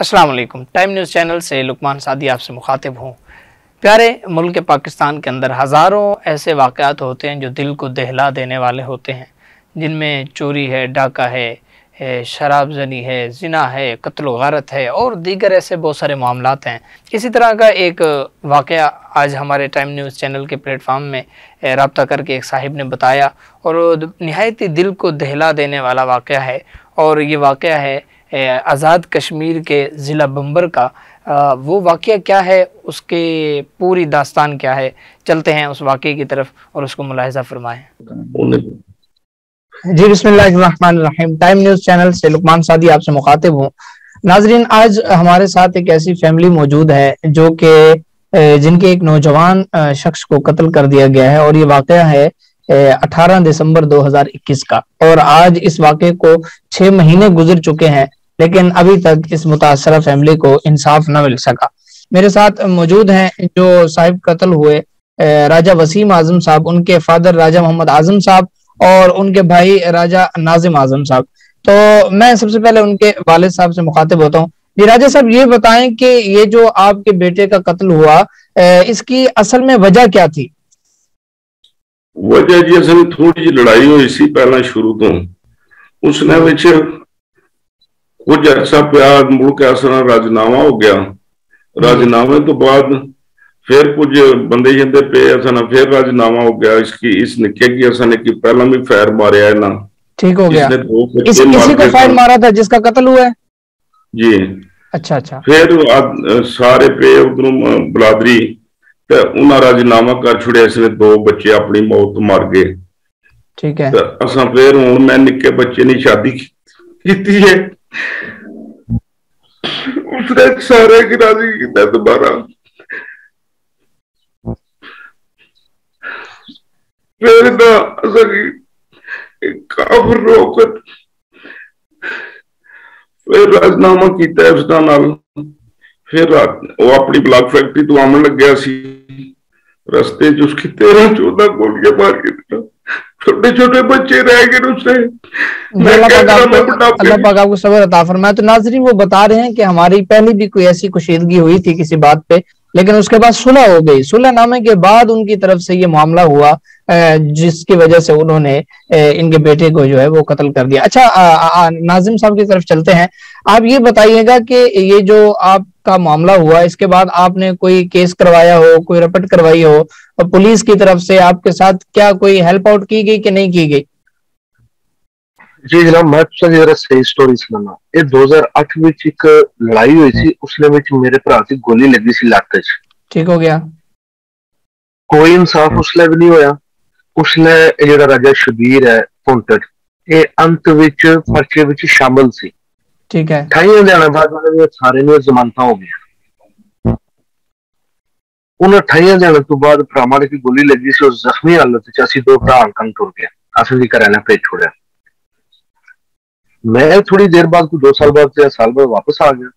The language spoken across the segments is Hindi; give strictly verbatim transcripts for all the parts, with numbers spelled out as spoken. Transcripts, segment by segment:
अस्सलाम वालेकुम। टाइम न्यूज़ चैनल से लुकमान सादिया आपसे मुखातिब हूँ। प्यारे मुल्क के पाकिस्तान के अंदर हज़ारों ऐसे वाक़यात होते हैं जो दिल को दहला देने वाले होते हैं, जिनमें चोरी है, डाका है, शराब जनी है, जिना है, कत्ल गारत है और दीगर ऐसे बहुत सारे मामलात हैं। इसी तरह का एक वाक़या आज हमारे टाइम न्यूज़ चैनल के प्लेटफार्म में रब्ता करके एक साहिब ने बताया और नहायत ही दिल को दहला देने वाला वाक़या है। और ये वाक़या है आज़ाद कश्मीर के ज़िला बम्बर का। आ, वो वाक़या क्या है, उसके पूरी दास्तान क्या है, चलते हैं उस वाक़े की तरफ और उसको मुलाहिज़ा फरमाएं। जी, बिस्मिल्लाहिर्रहमानिर्रहीम। टाइम न्यूज़ चैनल से लुकमान सादिया आपसे मुखातिब हूँ। नाजरीन, आज हमारे साथ एक ऐसी फैमिली मौजूद है जो कि जिनके एक नौजवान शख्स को कत्ल कर दिया गया है और ये वाक़या है अठारह दिसंबर दो हज़ार इक्कीस का। और आज इस वाक़े को छह महीने गुजर चुके हैं लेकिन अभी तक इस मुतासरा फैमिली को इंसाफ न मिल सका। मेरे साथ मौजूद हैं जो साहिब कत्ल हुए, राजा वसीम आजम साहब, उनके फादर राजा मोहम्मद आजम साहब और उनके भाई राजा नाजिम आजम साहब। तो मैं सबसे पहले उनके वालिद साहब से मुखातिब होता हूँ। जी राजा साहब, ये बताएं कि ये जो आपके बेटे का कत्ल हुआ, इसकी असल में वजह क्या थी? वजह जी असल थोड़ी जी लड़ाई हुई सी पहला शुरू तो उसने विच कुछ अरसा पिया मुल्क इस तरह राजनामा हो गया। राजनामे तो बाद फिर कुछ बंदे जिंदे पे असन फिर राजनामा हो गया। इसकी इस निके की असन की पहला भी फायर मारिया ना, ठीक हो गया। इस, किसी को फायर मारा था जिसका कत्ल हुआ है जी? अच्छा अच्छा। फिर आ, सारे पे उधरों बरादरी तो उन्हें राजनामा कर छुड़े। इसने दो बच्चे अपनी मौत मार गए, ठीक है। असा फिर हूं मैं निके बच्चे ने शादी की है उसने सारे राजी किया दोबारा। फिर काफर रोक फिर राजनामा किया उसका नाल। फिर वो अपनी ब्लॉक फैक्ट्री तो आमन लग गया सी। रस्ते च उसकी तेरह चौदह गोलियां मार के छोटे छोटे बच्चे रह गए उससे। अल्लाह पाक आपको सब्र अता फरमाए। तो नाजरीन, वो बता रहे हैं कि हमारी पहले भी कोई ऐसी कुशीदगी हुई थी किसी बात पे, लेकिन उसके बाद सुलह हो गई। सुलहनामे के बाद उनकी तरफ से ये मामला हुआ जिसकी वजह से उन्होंने इनके बेटे को जो है वो कत्ल कर दिया। अच्छा, आ, आ, नाजिम साहब की तरफ चलते हैं। आप ये बताइएगा कि ये जो आपका मामला हुआ, इसके बाद आपने कोई केस करवाया हो, कोई रपट करवाई हो, और पुलिस की तरफ से आपके साथ क्या कोई हेल्प आउट की गई कि नहीं की गई? जी जनाब, मैं जरा सही स्टोरी सुना। ये दो हजार अठ में एक लड़ाई हुई थी, उसने मेरे भरा की गोली लगी सी लाते, ठीक हो गया। कोई इंसाफ उसले भी नहीं होया। उसने जो राजा शबीर है भुंटड़ ये अंत विच पर्चे विच शामिल सी, ठीक है। अठाई हरियाणा बाद सारे जमानत हो गई। उन्हें अठाई हरियाणा तो बाद भरावां की गोली लगी सी, उस जख्मी हालत असीं दो भरा हंकांग टुर गया। असीं भी घरां ने भेज छोड़िया। मैं थोड़ी देर बाद को दो साल बाद या साल बाद वापस आ गया।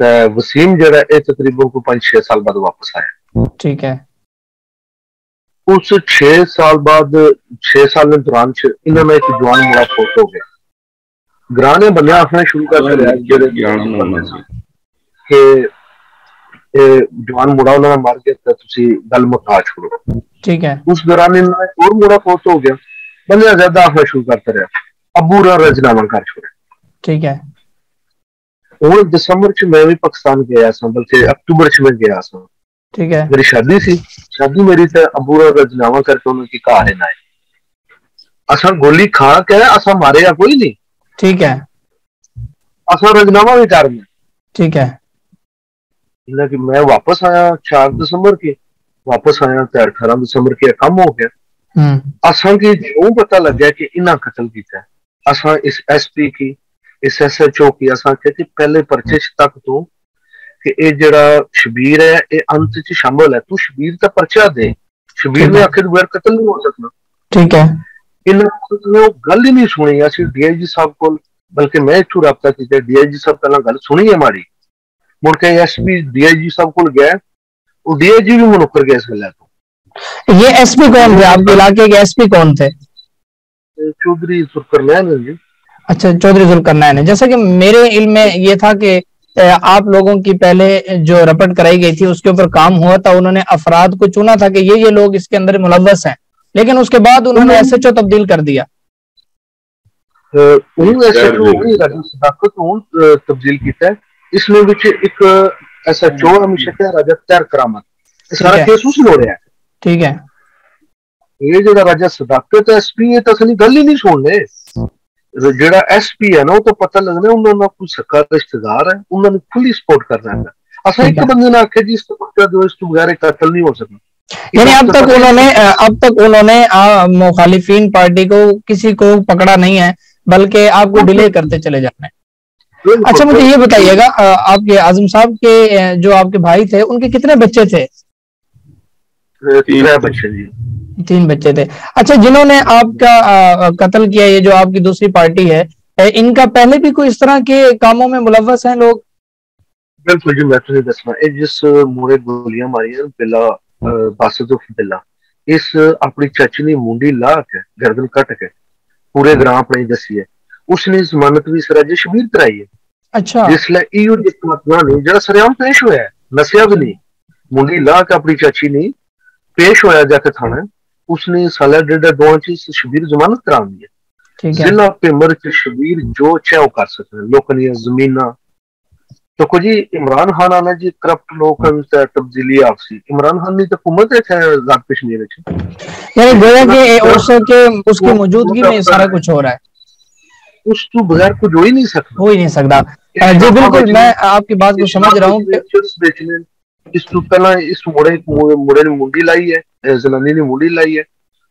तो वसीम जिहड़ा है तकरीबन को पांच छह साल बाद वापस आया, ठीक है। उस छह साल बाद छह साल के दौरान इन्होंने एक जवान मुड़ा फोट हो गया। ग्राने बंद आखना शुरू कर जवान मुड़ा उन्होंने मार गया, गल मुका छोड़ो, ठीक है। उस दौरान इन्होंने और मुड़ा फोट हो गया। बंदा ज्यादा आखना शुरू करता रहा, अबूरा रजनामा कर छोड़ा, ठीक है। और दिसंबर च मैं भी पाकिस्तान गया, बल्कि अक्टूबर च मैं गया, ठीक है। मेरी शादी सी, शादी मेरी था अबूरा रजनामा करके उन्होंने घर ना असा गोली खा के असा मारे या कोई नहीं, ठीक है। असा रजनामा भी कर, ठीक है। लेकिन मैं वापस आया चार दिसंबर के, वापस आया तो अठारह दिसंबर के कम हो गया। असा की जो पता लगे कि इन्हें कत्ल किया, असा इस एस पी की इस एस एच ओ की असा कहते पहले परचे तक तो कि जरा शबीर है ये अंत च शामिल है। तू शबीर का पर्चा दे, शबीर ने आखिर बगैर कत्ल नहीं हो सकना, ठीक है। इन्होंने वो गल ही नहीं सुनी। अस डी आई जी साहब को, बल्कि मैं इतों रबता किया, डी आई जी साहब पहला गल सुनी है माड़ी, मुड़ के S P D I G साहब को गया, वो डी आई जी भी मुनक्कर गया इस गल तो। ये एस पी कौन थे आपके इलाके के? एस पी कौन थे? चौधरी। अच्छा, चौधरी। जैसा कि मेरे इल्म में ये था कि आप लोगों की पहले जो रपट कराई गई थी उसके ऊपर काम हुआ था, उन्होंने अफराद को चुना था कि ये ये लोग इसके अंदर मुलव्वस हैं, लेकिन उसके बाद उन्होंने एस एच ओ तब्दील कर दिया। उन्होंने एस एच ओ राजा सदाकत को तब्दील किया, इसमें ਵਿੱਚ ਇੱਕ ਐਸ ਐਚ ਓ ਹਮੇਸ਼ਾ ਤੇ ਰਾਜਾ ਤੈਰ ਕਰਾਮਤ ਸਾਰਾ ਕੇਸ ਉਸ ਲੋ ਰਿਹਾ ਹੈ। ਠੀਕ ਹੈ, ਇਹ ਜਿਹੜਾ ਰਾਜਾ ਸਦਾਕਤ ਐਸ ਪੀ ਇਹ ਤਾਂ ਅਸਲੀ ਗੱਲ ਹੀ ਨਹੀਂ ਸੁਣਨੇ। ਜਿਹੜਾ ਐਸ ਪੀ ਹੈ ਨਾ ਉਹ ਤਾਂ ਪਤਾ ਲੱਗਦਾ ਉਹਨਾਂ ਨਾਲ ਕੋਈ ਸਕਾ ਰਿਸ਼ਤੇਦਾਰ ਹੈ, ਉਹਨਾਂ ਨੂੰ ਫੁੱਲੀ ਸਪੋਰਟ ਕਰਨਾ ਹੈ। ਅਸਾਂ ਇੱਕ ਬੰਦੇ ਨਾਲ ਆਖਿਆ ਜੀ ਸਪੋਰਟ ਦੋ ਇਸ ਤੋਂ ਬਗੈਰ ਕਤਲ नहीं हो सकता। यानी अब तक उन्होंने अब तक उन्होंने मुखालिफीन पार्टी को किसी को पकड़ा नहीं है, बल्कि आपको डिले करते चले जाना है। अच्छा, मुझे ये बताइएगा आपके आजम साहब के जो आपके भाई थे उनके कितने बच्चे थे? तीन बच्चे थे। तीन बच्चे थे। अच्छा, जिन्होंने आपका कत्ल किया, ये जो आपकी दूसरी पार्टी है, इनका पहले भी कोई इस तरह के कामों में मुलव्वस हैं लोग? बिल्कुल जी, मैं दसना जिस मोरे गोलियां मारी है बिला बासुदुफ बिला, इस अपनी चाची ने मुंडी ला के गर्दन कट के पूरे ग्राम अपने दसी है। उसने जमानत भी राजेश शबीर कराई है। अच्छा, जिसले जरा सरेआम पेश होया है, नसिया भी नहीं, मुंडी ला के अपनी चाची ने पेश होया जाके थाना, उसने साल डेढ़ दो शबीर जमानत करानी है। जिला पेमर च शबीर जो चाहे कर सकते हैं, लोगों ने जमीना देखो जी। इमरान खान आना जी करप्ट लोग तब्दीली आपसी इमरान खान की हुकूमत है आजाद कश्मीर, यानी गोया के औरसों के उसकी मौजूदगी में सारा कुछ हो रहा है, उस तो बगैर कुछ हो ही नहीं सकता। हो ही नहीं सकता जी, बिल्कुल मैं आपकी बात को समझ रहा हूँ। इस तो पहला इस मुड़े मुड़े ने मुंडी लाई है, जनानी ने मुंडी लाई है,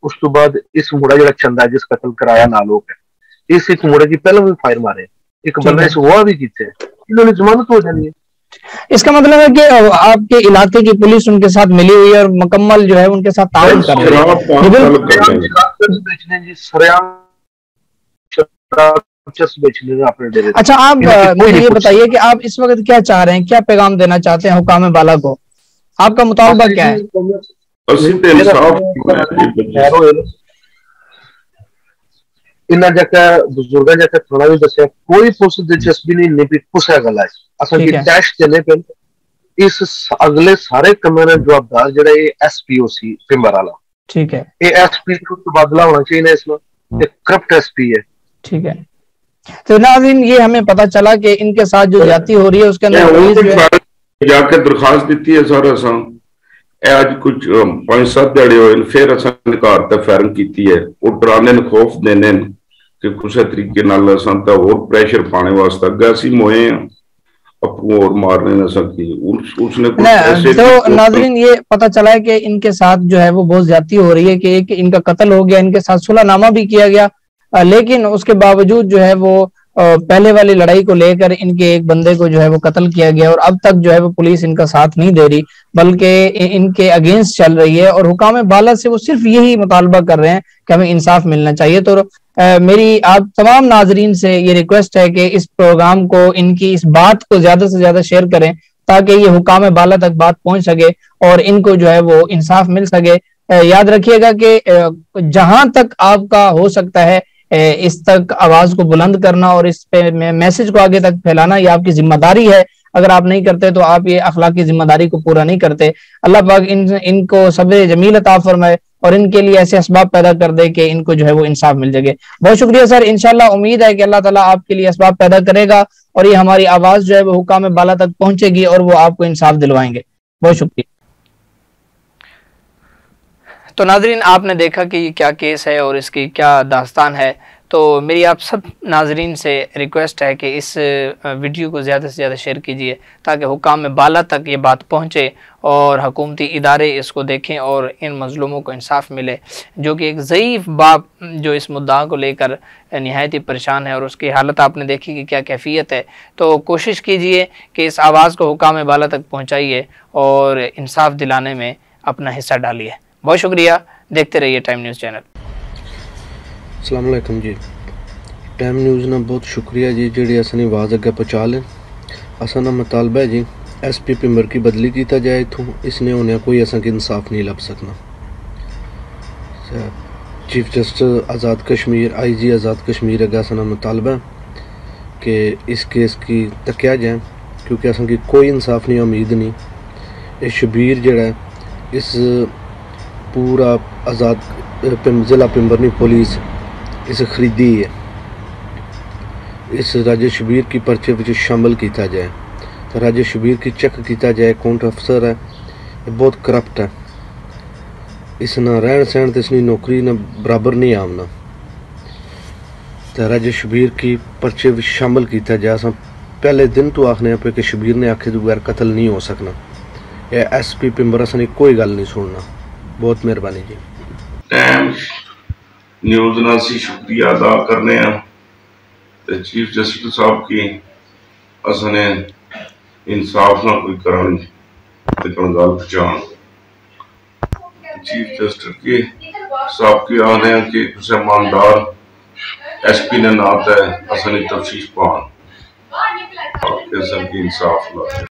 उस तो बाद इस मुड़ा जरा चंदा जिस कतल कराया ना लोग है, इस एक मुड़े की पहले भी फायर मारे, एक बंदा इस हुआ भी कितने इन्होंने जमानत हो जानी है। इसका मतलब है कि आपके इलाके की पुलिस उनके साथ मिली हुई है और मुकम्मल जो है उनके साथ ताउन कर रही है। अच्छा, आप मुझे ये बताइए कि आप इस वक्त क्या चाह रहे हैं, क्या पैगाम देना चाहते हैं हुकाम बाला को, आपका मुतालबा क्या है? इन्हें जगह बुजुर्ग जगह थोड़ा भी दस कोई पुलिस दिलचस्पी नहीं लेती, कुछ है गल टैश देने पे इस अगले सारे कमे का जवाबदार जरा S P O C timber वाला। ठीक है, ये एस पी तबादला होना चाहिए, इसमें करप्ट एस पी है। ठीक है, तो नाज़रीन ये हमें पता चला कि इनके साथ जो जाती हो रही है उसके अंदर जाके दरखास्त दी है। सर असा आज कुछ पांच सात दिहाड़े होए फिर असा निकार ते फायरिंग कीती है, वो डराने न खौफ देने न कि किसी तरीके नाल असा ता होर प्रेशर पाने वास्ते अगे असी मोए अपनों और मारने न सकती उस, उसने कुछ। तो नाज़रीन ये पता चला है कि इनके साथ जो है वो बहुत ज्यादती हो रही है कि एक इनका कत्ल हो गया, इनके साथ सुलहनामा भी किया गया, लेकिन उसके बावजूद जो है वो पहले वाली लड़ाई को लेकर इनके एक बंदे को जो है वो कत्ल किया गया और अब तक जो है वो पुलिस इनका साथ नहीं दे रही, बल्कि इनके अगेंस्ट चल रही है और हुकाम बाला से वो सिर्फ यही मुतालबा कर रहे हैं कि हमें इंसाफ मिलना चाहिए। तो आ, मेरी आप तमाम नाजरीन से ये रिक्वेस्ट है कि इस प्रोग्राम को, इनकी इस बात को ज्यादा से ज्यादा शेयर करें ताकि ये हुकाम बाला तक बात पहुंच सके और इनको जो है वो इंसाफ मिल सके। याद रखिएगा कि जहां तक आपका हो सकता है इस तक आवाज को बुलंद करना और इस पे मैसेज को आगे तक फैलाना, ये आपकी जिम्मेदारी है। अगर आप नहीं करते तो आप ये अखलाकी जिम्मेदारी को पूरा नहीं करते। अल्लाह पाक इन इनको सब्र जमील अता फरमाए और इनके लिए ऐसे असबाब पैदा कर दे कि इनको जो है वो इंसाफ मिल जाए। बहुत शुक्रिया सर, इंशाल्लाह उम्मीद है कि अल्लाह ताला आपके लिए असबाब पैदा करेगा और ये हमारी आवाज जो है वो हुकाम बाला तक पहुंचेगी और वो आपको इंसाफ दिलवाएंगे। बहुत शुक्रिया। तो नाजरीन आपने देखा कि ये क्या केस है और इसकी क्या दास्तान है। तो मेरी आप सब नाजरीन से रिक्वेस्ट है कि इस वीडियो को ज़्यादा से ज़्यादा शेयर कीजिए ताकि हुकाम बाला तक ये बात पहुँचे और हकूमती इदारे इसको देखें और इन मज़लूमों को इंसाफ मिले, जो कि एक ज़ईफ़ बाप जो इस मुद्दा को लेकर नहायत ही परेशान है और उसकी हालत आपने देखी कि क्या कैफियत है। तो कोशिश कीजिए कि इस आवाज़ को हुकाम बाला तक पहुँचाइए और इंसाफ दिलाने में अपना हिस्सा डालिए। बहुत शुक्रिया, देखते रहिए टाइम न्यूज़ चैनल। अस्सलाम वालेकुम जी, टाइम न्यूज़ ना बहुत शुक्रिया जी जी असनी आवाज़ अगर पहुँचा लें। असा ना मुतालबा है जी एस पी पिंबर की बदली किया जाए इतों, इसने होने कोई असा की इंसाफ नहीं लभ सकना। Chief justice Azad Kashmir I G Azad Kashmir अगर असा ना मुतालबा कि इस केस की तकिया जाए क्योंकि असन की कोई इंसाफ नहीं, उम्मीद नहीं। ये शबीर जड़ा इस पूरा आज़ाद ज़िला पिंबरनी पुलिस इस खरीदी है, इस राजेश शबीर की पर्चे में शामिल किया जाए तो राजेश शबीर की चेक किया जाए कौन अफसर है। ये बहुत करप्ट है, इसना रहन सहन तो इसकी नौकरी ना बराबर नहीं आमना। तो राजेश शबीर की पर्चे में शामिल किया जाए। अस पहले दिन तो आखने पे कि शबीर ने आखे तो बगैर कतल नहीं हो सकना। यह एस पी पिंबर असन कोई गल नहीं सुनना। बहुत मेहरबानी जी। टाइम न्यूज़ नाल सी शुक्रिया अदा करने तो चीफ जस्टिस साहब की असने इंसाफ ना कोई करान ते गल पहुँचान। चीफ जस्टिस के साहब की आने कि उसे ईमानदार एस पी ने नाता है असने तफ्तीश पान इंसाफ ला।